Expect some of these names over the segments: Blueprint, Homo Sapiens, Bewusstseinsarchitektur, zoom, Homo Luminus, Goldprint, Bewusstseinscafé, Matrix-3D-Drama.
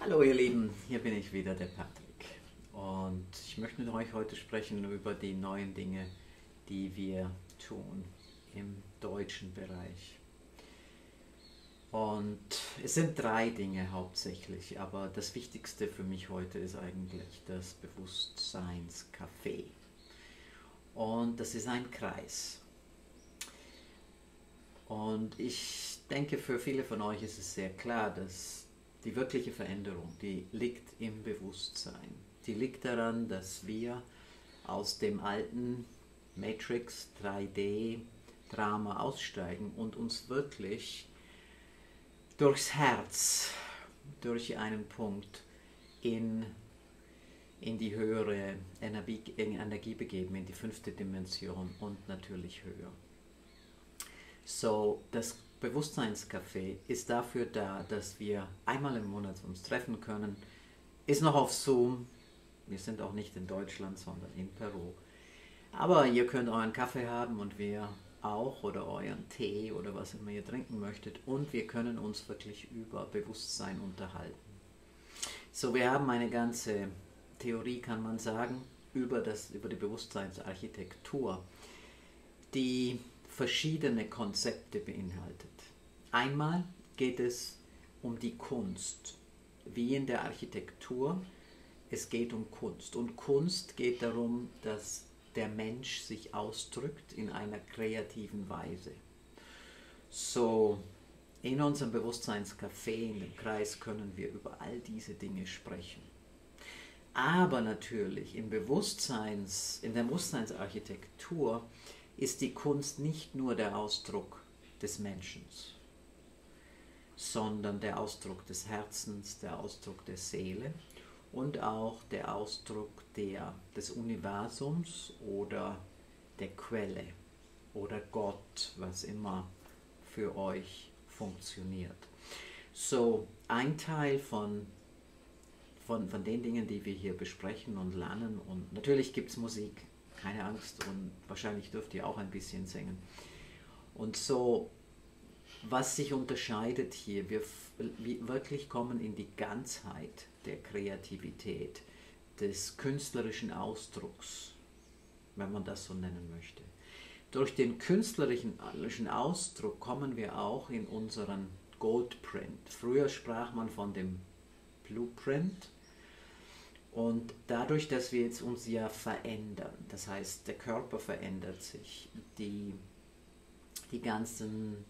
Hallo ihr Lieben, hier bin ich wieder, der Patrick. Und ich möchte mit euch heute sprechen über die neuen Dinge, die wir tun im deutschen Bereich. Und es sind drei Dinge hauptsächlich, aber das Wichtigste für mich heute ist eigentlich das Bewusstseinscafé. Und das ist ein Kreis. Und ich denke, für viele von euch ist es sehr klar, dass die wirkliche Veränderung, die liegt im Bewusstsein. Die liegt daran, dass wir aus dem alten Matrix-3D-Drama aussteigen und uns wirklich durchs Herz, durch einen Punkt in die höhere Energie begeben, in die 5. Dimension und natürlich höher. So, das Bewusstseinscafé ist dafür da, dass wir einmal im Monat uns treffen können. Ist noch auf Zoom. Wir sind auch nicht in Deutschland, sondern in Peru. Aber ihr könnt euren Kaffee haben und wir auch oder euren Tee oder was immer ihr trinken möchtet. Und wir können uns wirklich über Bewusstsein unterhalten. So, wir haben eine ganze Theorie, kann man sagen, über die Bewusstseinsarchitektur, die verschiedene Konzepte beinhaltet. Einmal geht es um die Kunst, wie in der Architektur. Es geht um Kunst. Und Kunst geht darum, dass der Mensch sich ausdrückt in einer kreativen Weise. So, in unserem Bewusstseinscafé, in dem Kreis, können wir über all diese Dinge sprechen. Aber natürlich, in der Bewusstseinsarchitektur ist die Kunst nicht nur der Ausdruck des Menschen, sondern der Ausdruck des Herzens, der Ausdruck der Seele und auch der Ausdruck des Universums oder der Quelle oder Gott, was immer für euch funktioniert. So, ein Teil von den Dingen, die wir hier besprechen und lernen, und natürlich gibt es Musik. Keine Angst, und wahrscheinlich dürft ihr auch ein bisschen singen. Und so, was sich unterscheidet hier, wir wirklich kommen in die Ganzheit der Kreativität, des künstlerischen Ausdrucks, wenn man das so nennen möchte. Durch den künstlerischen Ausdruck kommen wir auch in unseren Goldprint. Früher sprach man von dem Blueprint. Und dadurch, dass wir jetzt uns ja verändern, das heißt, der Körper verändert sich, die ganzen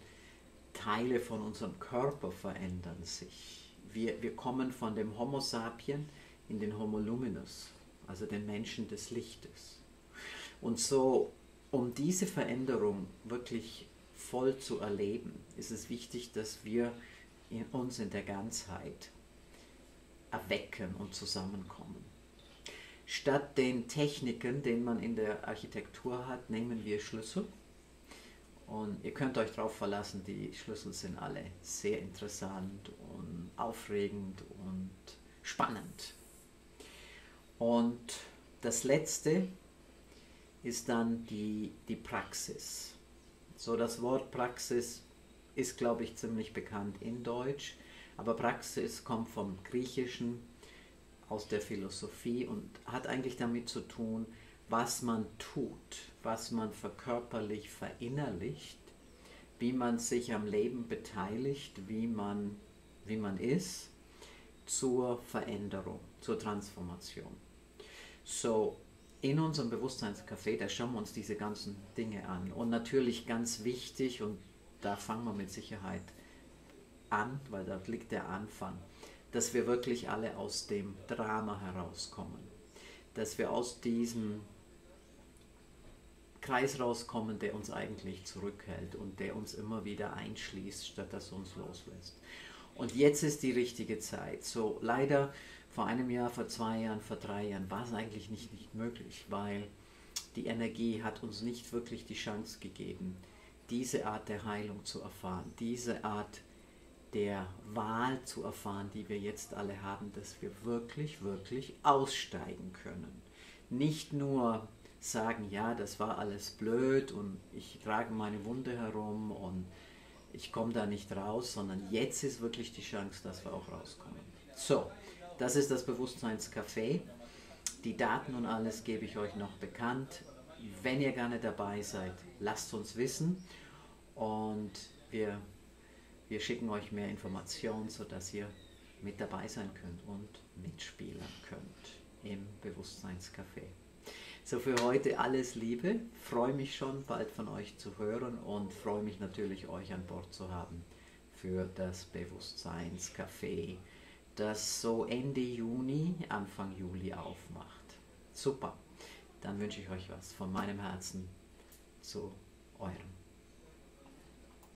Teile von unserem Körper verändern sich. Wir kommen von dem Homo Sapien in den Homo Luminus, also den Menschen des Lichtes. Und so, um diese Veränderung wirklich voll zu erleben, ist es wichtig, dass wir uns in der Ganzheit erwecken und zusammenkommen. Statt den Techniken, den man in der Architektur hat, nehmen wir Schlüssel. Und ihr könnt euch darauf verlassen, die Schlüssel sind alle sehr interessant und aufregend und spannend. Und das Letzte ist dann die Praxis. So, das Wort Praxis ist, glaube ich, ziemlich bekannt in Deutsch. Aber Praxis kommt vom Griechischen, aus der Philosophie, und hat eigentlich damit zu tun, was man tut, was man verkörperlich verinnerlicht, wie man sich am Leben beteiligt, wie man ist, zur Veränderung, zur Transformation. So, in unserem Bewusstseinscafé, da schauen wir uns diese ganzen Dinge an. Und natürlich ganz wichtig, und da fangen wir mit Sicherheit an, weil dort liegt der Anfang, dass wir wirklich alle aus dem Drama herauskommen, dass wir aus diesem Kreis rauskommen, der uns eigentlich zurückhält und der uns immer wieder einschließt, statt dass er uns loslässt. Und jetzt ist die richtige Zeit. So, leider vor einem Jahr, vor 2 Jahren, vor 3 Jahren war es eigentlich nicht möglich, weil die Energie hat uns nicht wirklich die Chance gegeben, diese Art der Heilung zu erfahren, diese Art der Wahl zu erfahren, die wir jetzt alle haben, dass wir wirklich, wirklich aussteigen können. Nicht nur sagen, ja, das war alles blöd und ich trage meine Wunde herum und ich komme da nicht raus, sondern jetzt ist wirklich die Chance, dass wir auch rauskommen. So. Das ist das Bewusstseinscafé. Die Daten und alles gebe ich euch noch bekannt. Wenn ihr gerne dabei seid, lasst uns wissen und wir schicken euch mehr Informationen, sodass ihr mit dabei sein könnt und mitspielen könnt im Bewusstseinscafé. So, für heute alles Liebe, freue mich schon bald von euch zu hören und freue mich natürlich, euch an Bord zu haben für das Bewusstseinscafé, das so Ende Juni, Anfang Juli aufmacht. Super, dann wünsche ich euch was von meinem Herzen zu eurem.